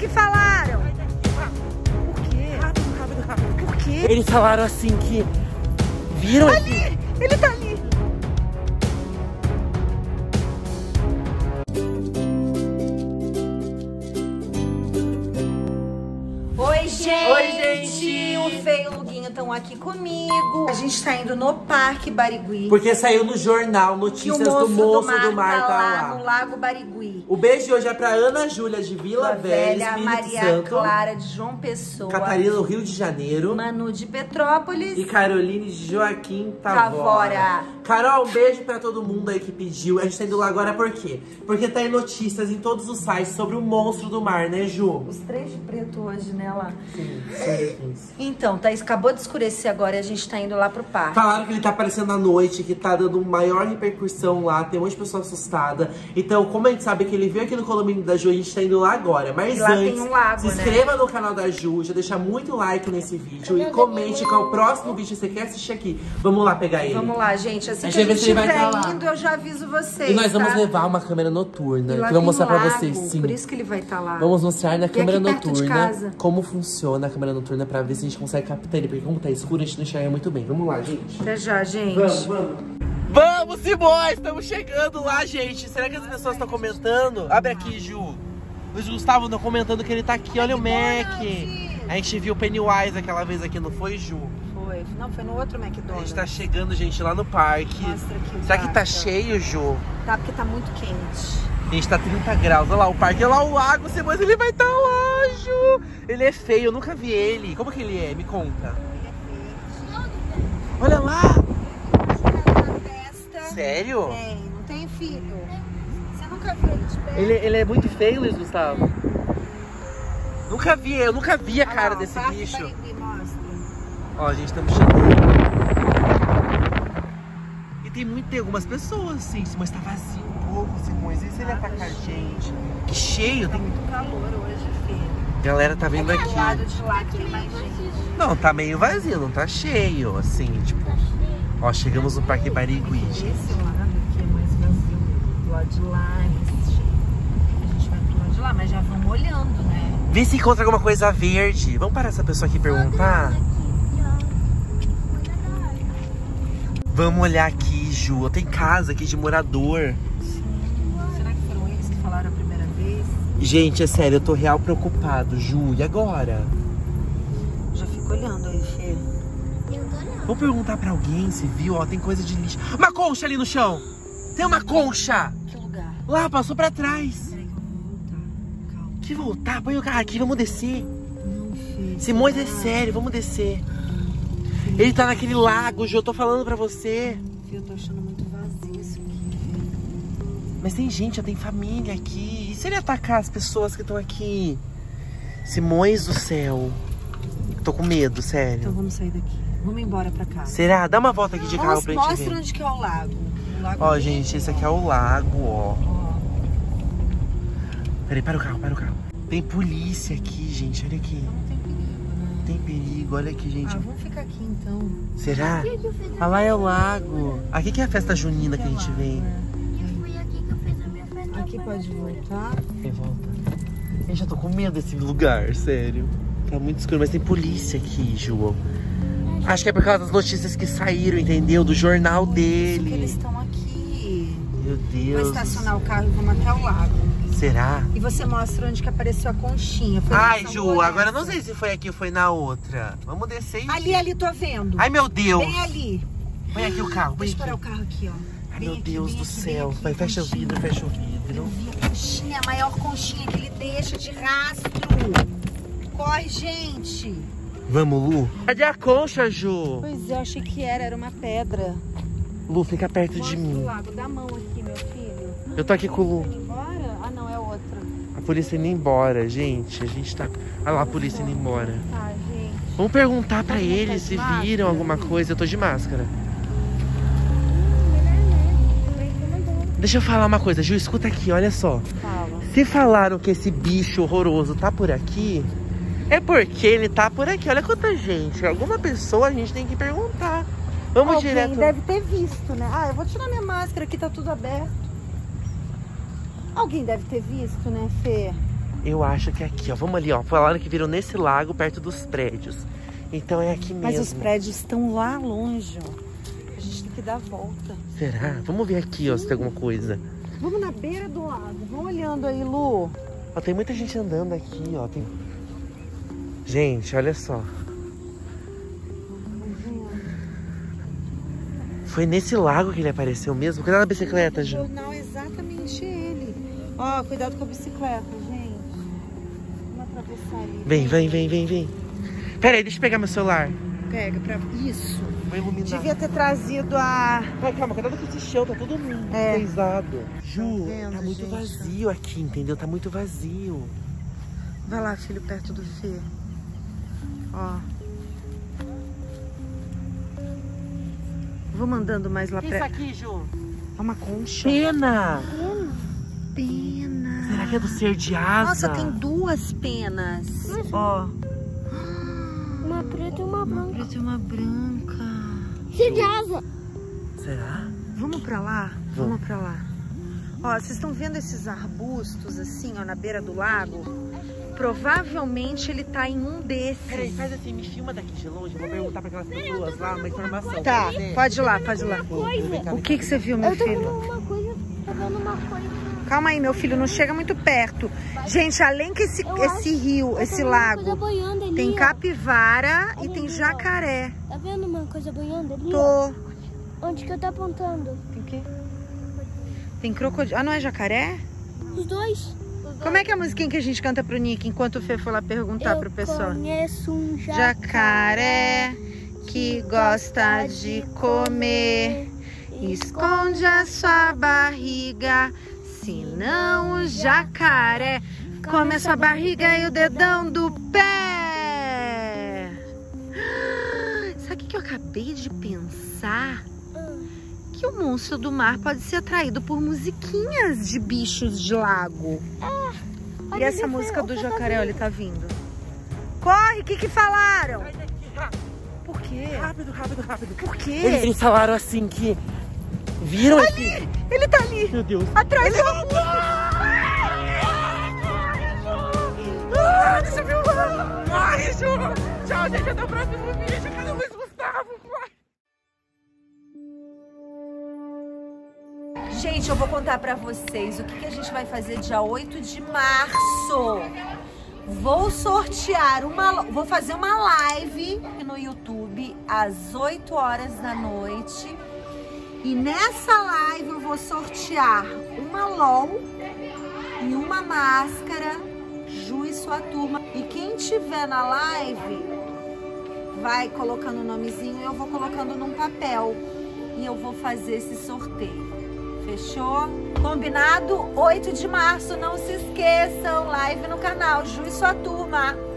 que falaram? Por quê? Rápido. Por quê? Eles falaram assim que... Viram? Ali! Assim? Ele tá ali! Oi, gente! O Fê e o Luguinho estão aqui comigo. A gente tá indo no Parque Barigui. Porque saiu no jornal notícias do moço do mar tá lá. No Lago Barigui. O beijo de hoje é pra Ana Júlia de Vila Velha, Maria Santo, Clara de João Pessoa, Catarina do Rio de Janeiro, Manu de Petrópolis e Caroline de Joaquim Távora. Carol, um beijo pra todo mundo aí que pediu. A gente tá indo lá agora por quê? Porque tá em notícias em todos os sites sobre o monstro do mar, né, Ju? Os três pretos hoje, né, lá? Sim, sim. Então, tá, acabou de escurecer agora e a gente tá indo lá pro parque. Falaram que ele tá aparecendo à noite, que tá dando maior repercussão lá, tem um monte de pessoa assustada. Então, como a gente sabe que ele veio aqui no condomínio da Ju, a gente tá indo lá agora. Mas lá antes, tem um lago, se inscreva no canal da Ju, já deixa muito like nesse vídeo e comente qual o próximo vídeo que você quer assistir aqui. Vamos lá pegar ele. Vamos lá, gente. Assim que a gente estiver indo, eu já aviso vocês, e nós vamos levar uma câmera noturna, que eu vou mostrar pra vocês. Sim. Por isso que ele vai estar lá. Vamos mostrar na câmera noturna como funciona a câmera noturna pra ver se a gente consegue captar ele, porque como tá escuro, a gente não enxerga muito bem. Vamos lá, gente. Até já, gente. Vamos, Simões! Estamos chegando lá, gente. Será que as pessoas estão comentando? Abre aqui, Ju. Os Gustavo estão comentando que ele tá aqui. Olha o Mac. A gente viu o Pennywise aquela vez aqui, não foi, Ju? Foi. Não, foi no outro McDonald's. A gente tá chegando, gente, lá no parque. Será que tá cheio, Ju? Tá, porque tá muito quente. A gente tá 30 graus, olha lá o parque, olha lá o lago, mas ele vai estar lá, Ju. Ele é feio, eu nunca vi ele. Como que ele é? Me conta. Ele é feio. Olha lá. Sério? Tem, não tem filho. Você nunca viu ele de perto? Ele é muito feio, Luiz Gustavo. Eu nunca vi a cara desse bicho. Ó, a gente estamos chegando. E tem algumas pessoas, assim, mas tá vazio. Simões, e se ele atacar a gente? Que cheio! Tá muito calor hoje, filho. Galera tá vindo aqui. Não, tá meio vazio, não tá cheio, assim, tipo. Ó, chegamos no Parque Barigui, gente. Esse lado aqui é mais vazio do lado de lá, a gente vai pro lado de lá, mas já vamos olhando, né? Vê se encontra alguma coisa verde. Vamos parar essa pessoa aqui e perguntar? Vamos olhar aqui, Ju. Tem casa aqui de morador. A primeira vez. Gente, é sério, eu tô real preocupado, Ju. E agora? Já fico olhando aí, Fê. Vou perguntar pra alguém se viu, ó, tem coisa de lixo. Uma concha ali no chão! Tem uma concha! Que lugar? Lá, passou pra trás. Peraí, eu vou voltar. Voltar? Põe o carro aqui, vamos descer. Não, Fê. Simões, é sério, vamos descer. Fê. Ele tá naquele lago, Ju, eu tô falando pra você. Fê, eu tô achando muito vazio isso aqui. Mas tem gente, já tem família aqui. E se ele atacar as pessoas que estão aqui? Simões do céu. Tô com medo, sério. Então vamos sair daqui. Vamos embora pra casa. Será? Dá uma volta aqui de carro pra gente ver. Mostra onde que é o lago. Ó, gente, esse aqui é o lago, ó. Peraí, para o carro. Tem polícia aqui, gente, olha aqui. Não tem perigo, né? Tem perigo, olha aqui, gente. Ah, vamos ficar aqui então. Será? Ah, lá é o lago. Aqui que é a festa junina que a gente vem. Aqui pode voltar. Tem volta. Eu já tô com medo desse lugar, sério. Tá muito escuro, mas tem polícia aqui, João. Acho que é por causa das notícias que saíram, entendeu? Do jornal dele. Por isso que eles estão aqui. Meu Deus. Vou estacionar o carro e vamos até o lago. Será? E você mostra onde que apareceu a conchinha. Ai, Ju, agora eu não sei se foi aqui ou foi na outra. Vamos descer. Ali, tô vendo. Ai, meu Deus. Bem ali. Põe aqui o carro. Deixa eu parar o carro aqui, ó. Meu Deus do céu, vai, fecha o vidro. Eu vi a conchinha, a maior conchinha que ele deixa de rastro. Corre, gente. Vamos, Lu. Cadê a concha, Ju? Pois é, eu achei que era uma pedra. Lu, fica perto de mim. Dá a mão aqui, meu filho. Eu tô aqui com o Lu. Ah, não, é outra. A polícia indo embora, gente. A gente tá... Olha lá, a polícia indo embora. Tá, gente. Vamos perguntar pra eles se viram alguma coisa. Eu tô de máscara. Deixa eu falar uma coisa, Ju, escuta aqui, olha só. Fala. Se falaram que esse bicho horroroso tá por aqui, é porque ele tá por aqui. Olha quanta gente, alguma pessoa a gente tem que perguntar. Vamos direto. Alguém deve ter visto, né? Ah, eu vou tirar minha máscara, aqui tá tudo aberto. Alguém deve ter visto, né, Fê? Eu acho que é aqui, ó. Vamos ali, ó. Falaram que viram nesse lago perto dos prédios. Então é aqui mesmo. Mas os prédios estão lá longe, ó. A gente tem que dar a volta. Será? Vamos ver aqui, ó, se tem alguma coisa. Vamos na beira do lago. Vão olhando aí, Lu. Ó, tem muita gente andando aqui, ó. Tem... Gente, olha só. Foi nesse lago que ele apareceu mesmo? Cuidado na bicicleta, Ju. Não, exatamente ele. Ó, cuidado com a bicicleta, gente. Vamos atravessar ele. Vem. Pera aí, deixa eu pegar meu celular. Pega pra... Isso. Vai iluminar. Devia ter trazido a... Vai, calma, cuidado com esse chão, tá todo mundo pesado. Ju, tá muito vazio aqui, entendeu? Tá muito vazio. Vai lá, filho, perto do Fê. Ó. Vou mandando mais lá pra... O que é isso aqui, Ju? É uma concha. Pena! Pena! Será que é do ser de asa? Nossa, tem duas penas. Mas... Ó. Uma preta e uma branca. Uma preta e uma branca. Ser de asa. Será? Vamos pra lá? Vamos pra lá. Ó, vocês estão vendo esses arbustos assim, ó, na beira do lago? Provavelmente ele tá em um desses. Peraí, faz assim, me filma daqui de longe. Vou perguntar pra aquelas pessoas lá uma informação. Tá, pode ir lá, faz lá. O que que você viu, meu filho? Eu tô vendo uma coisa. Calma aí, meu filho, não chega muito perto. Gente, além que esse rio, esse lago, tem capivara e tem jacaré. Tá vendo uma coisa boiando ali? Tô. Onde que eu tô apontando? Tem o quê? Tem crocodilo. Ah, não é jacaré? Os dois. Como é que é a musiquinha que a gente canta pro Nick enquanto o Fê for lá perguntar pro pessoal? Eu conheço um jacaré que gosta de comer. Esconde a sua barriga, senão o jacaré come a sua barriga e o dedão do pé. Sabe o que eu acabei de pensar? Que o monstro do mar pode ser atraído por musiquinhas de bichos de lago. É. E essa música do jacaré, olha, ele tá vindo. Corre, o que falaram? Sai daqui, rápido. Por quê? Rápido. Por quê? Eles falaram assim que... Viram ali, esse... Ele tá ali. Meu Deus. Atrás do... Ah, deixa eu ver o lago. Corre, Ju. Tchau, gente. Até o próximo vídeo. Cadê o Luiz Gustavo? Vai. Gente, eu vou contar pra vocês o que a gente vai fazer dia 8 de março. Vou sortear uma... Vou fazer uma live no YouTube às 8 horas da noite. E nessa live eu vou sortear uma LOL e uma máscara Ju e sua turma. E quem tiver na live vai colocando o nomezinho e eu vou colocando num papel. E eu vou fazer esse sorteio. Fechou? Combinado? 8 de março, não se esqueçam, live no canal Ju e sua turma.